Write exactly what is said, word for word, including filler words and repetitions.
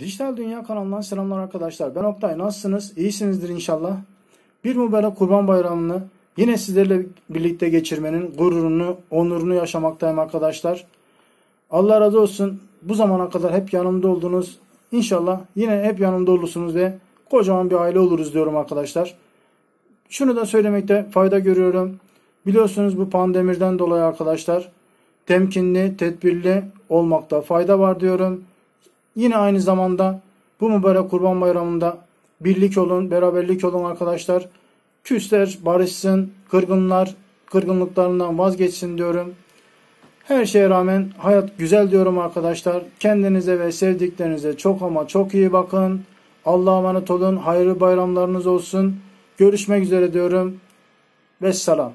Dijital Dünya kanalından selamlar arkadaşlar. Ben Oktay. Nasılsınız? İyisinizdir inşallah. Bir mübarek Kurban Bayramı'nı yine sizlerle birlikte geçirmenin gururunu, onurunu yaşamaktayım arkadaşlar. Allah razı olsun. Bu zamana kadar hep yanımda oldunuz. İnşallah yine hep yanımda olursunuz ve kocaman bir aile oluruz diyorum arkadaşlar. Şunu da söylemekte fayda görüyorum. Biliyorsunuz bu pandemiden dolayı arkadaşlar temkinli, tedbirli olmakta fayda var diyorum. Yine aynı zamanda bu mübarek Kurban Bayramı'nda birlik olun, beraberlik olun arkadaşlar. Küsler barışsın, kırgınlar kırgınlıklarından vazgeçsin diyorum. Her şeye rağmen hayat güzel diyorum arkadaşlar. Kendinize ve sevdiklerinize çok ama çok iyi bakın. Allah'a emanet olun. Hayırlı bayramlarınız olsun. Görüşmek üzere diyorum. Vesselam.